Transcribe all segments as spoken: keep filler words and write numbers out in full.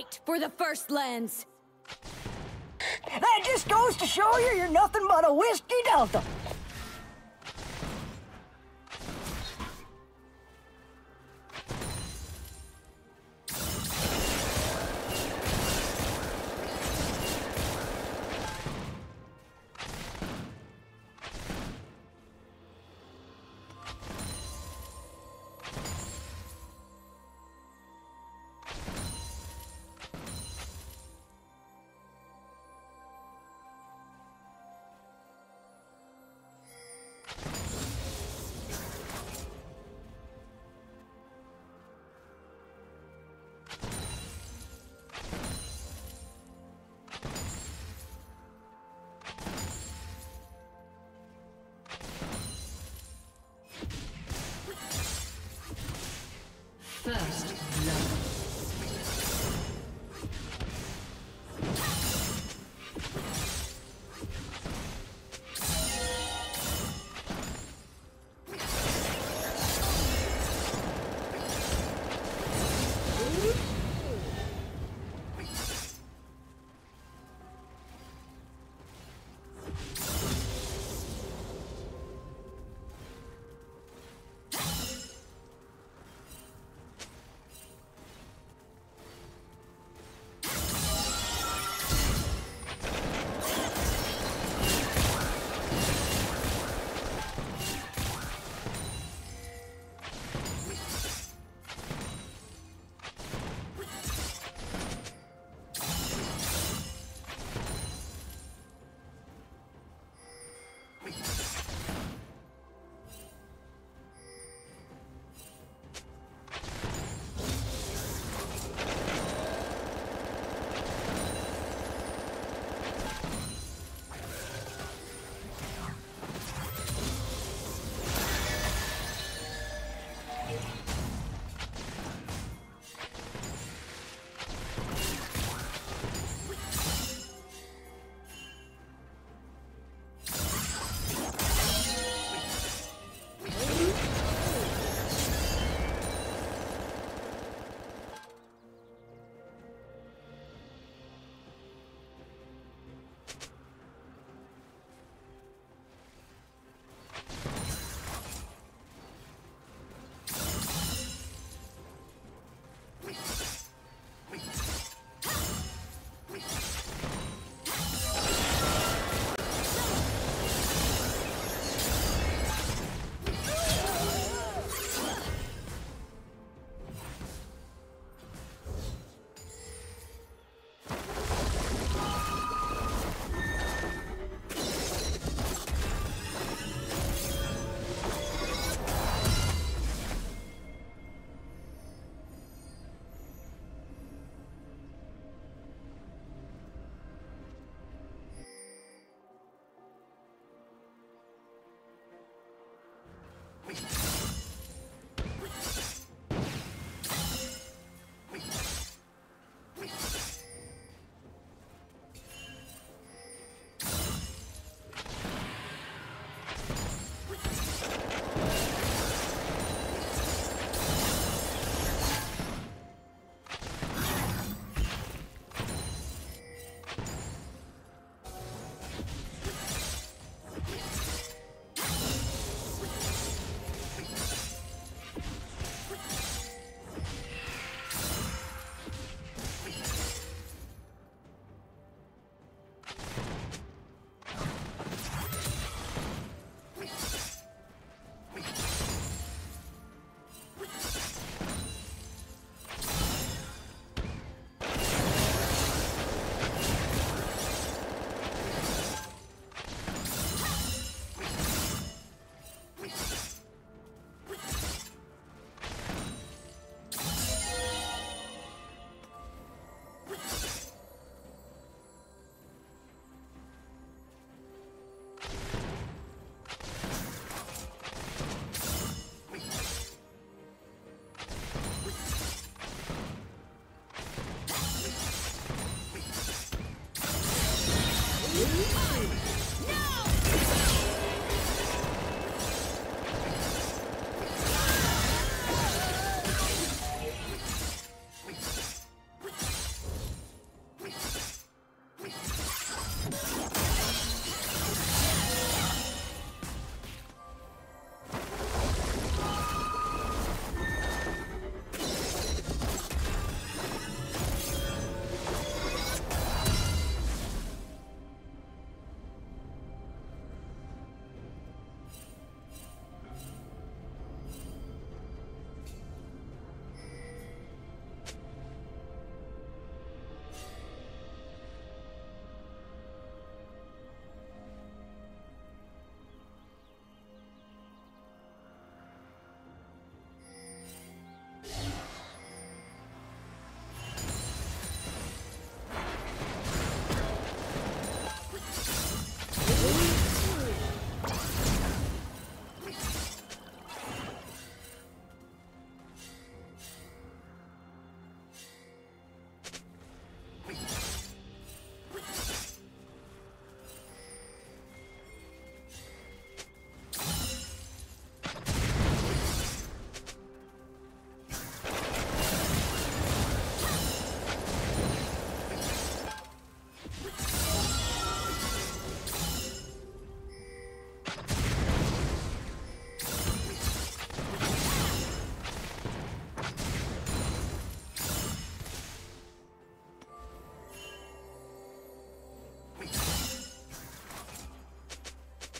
Fight for the first lens! That just goes to show you you're nothing but a whiskey delta! First, love.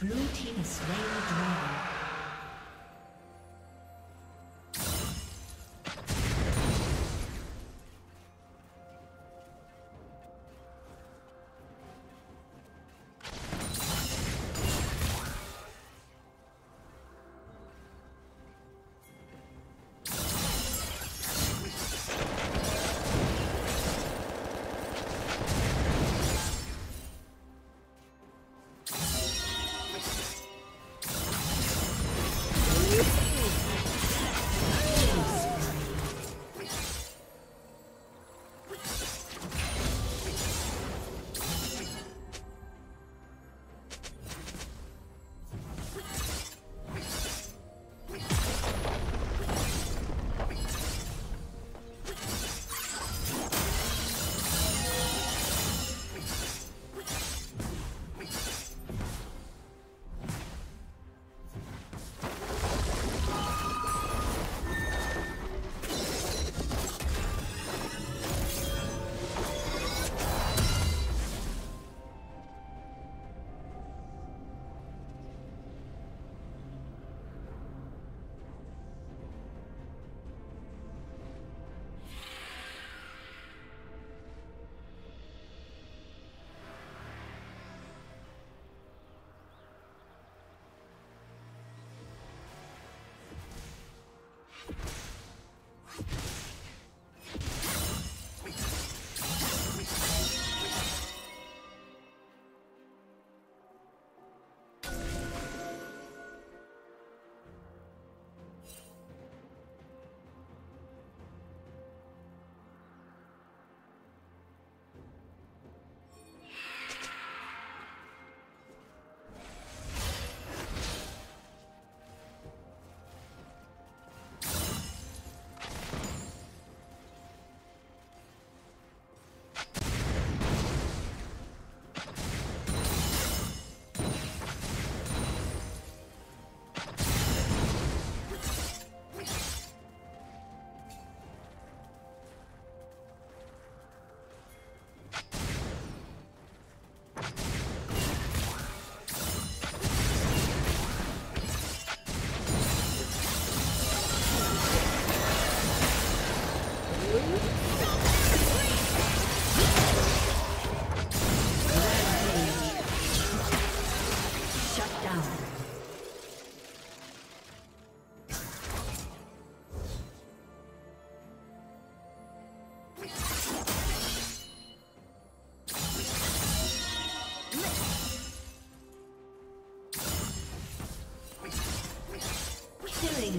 Blue team is slain the dragon.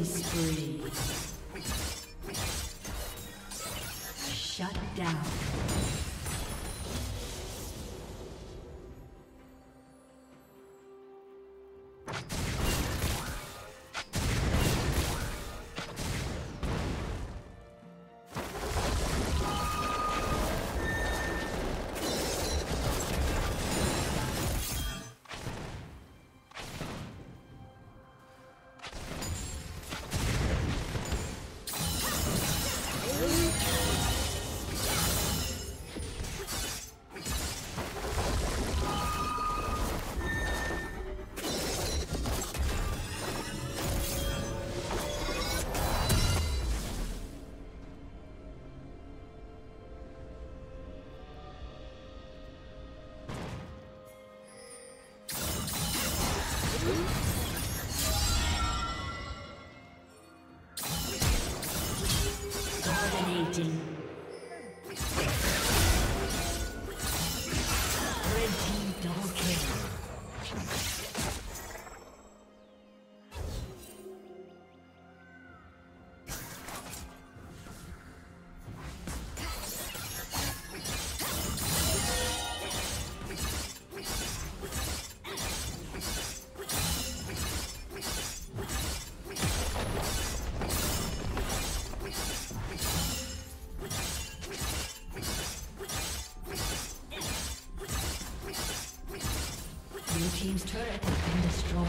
Spree. Shut down. Team's turret has been destroyed.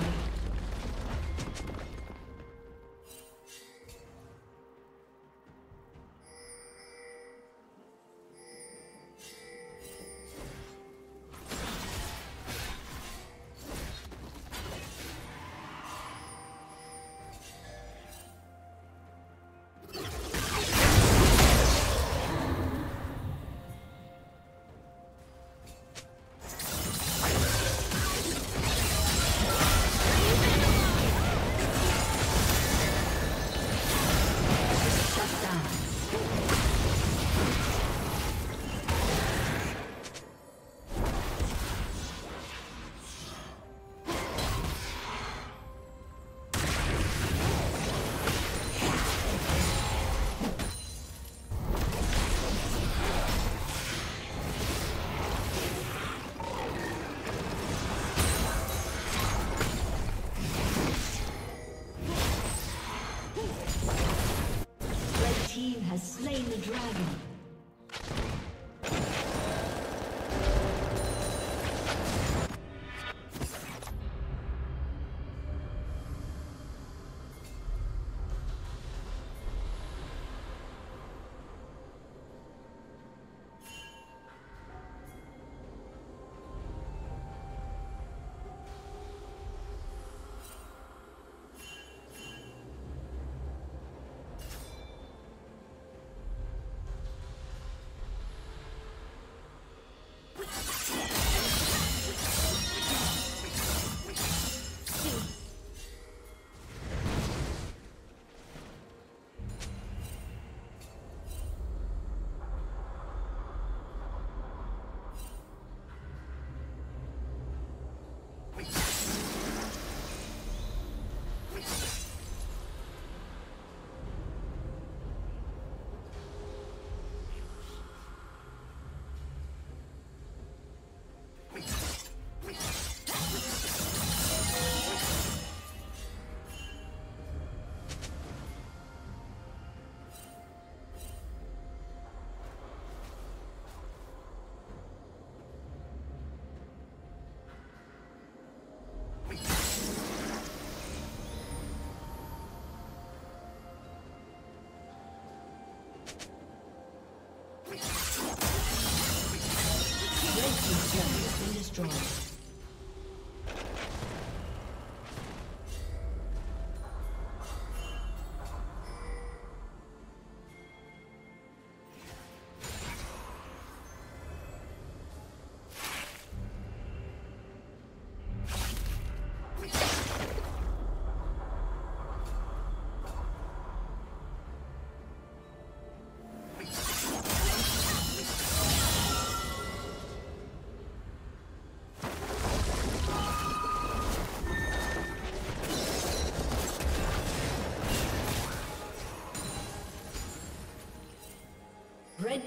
Red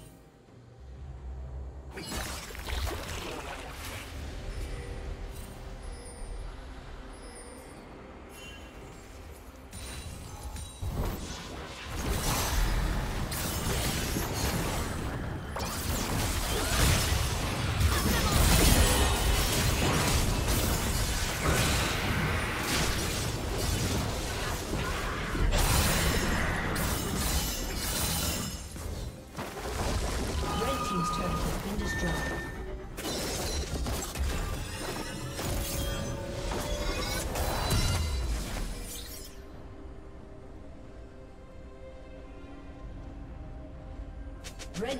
Red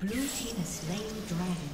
Blue team has slain the dragon.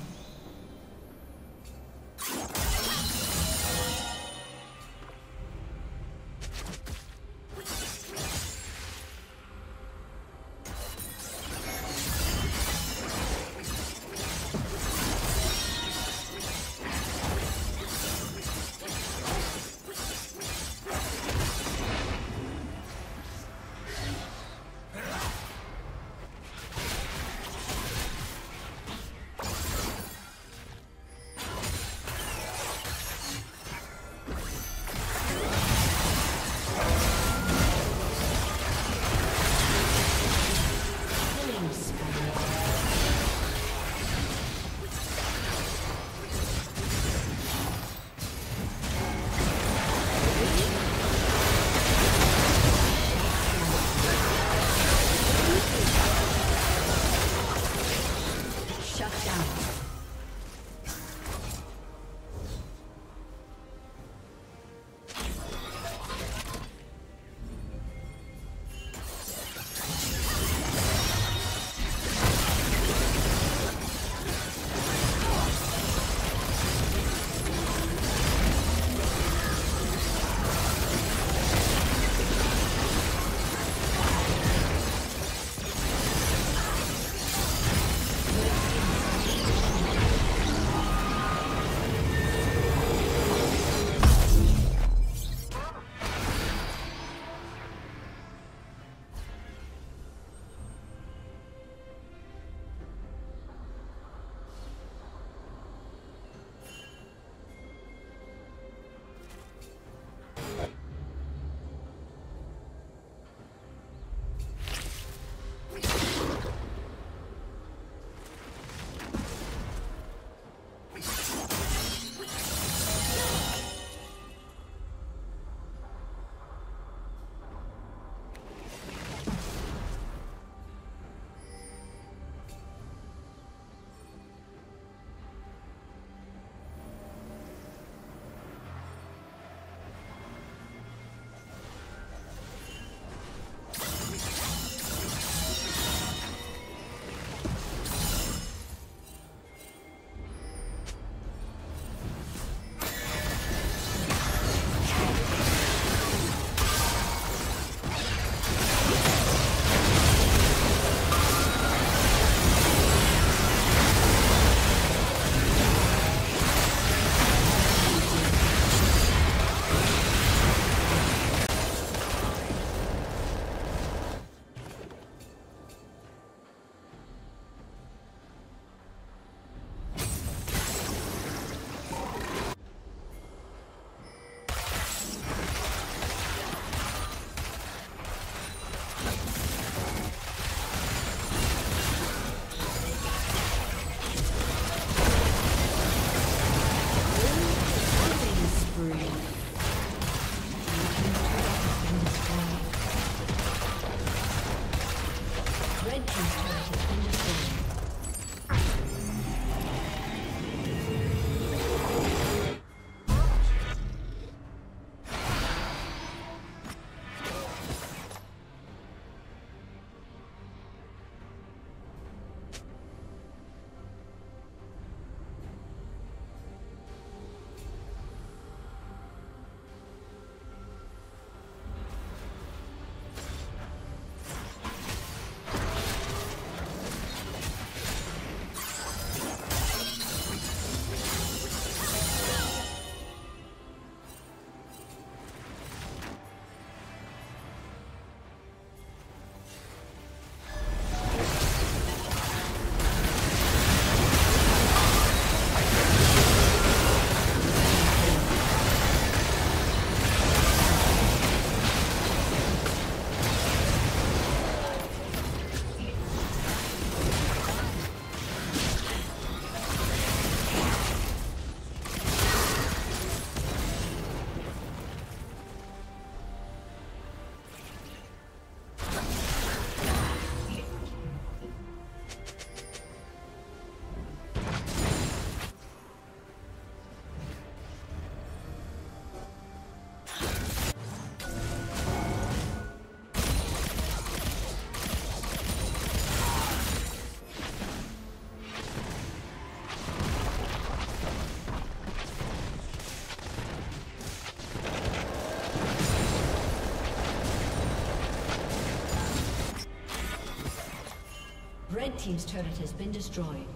Red team's turret has been destroyed.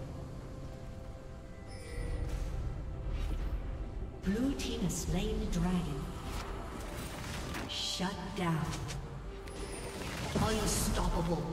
Blue team has slain the dragon. Shut down. Unstoppable.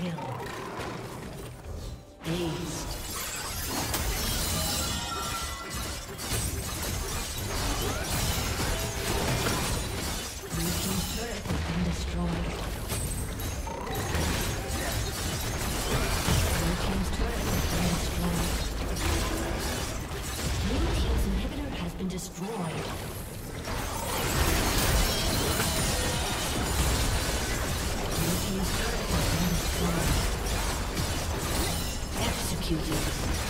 Kill. Dazed. Routine turret has been destroyed. Routine turret has been destroyed. Blue team's inhibitor has been destroyed. Executed.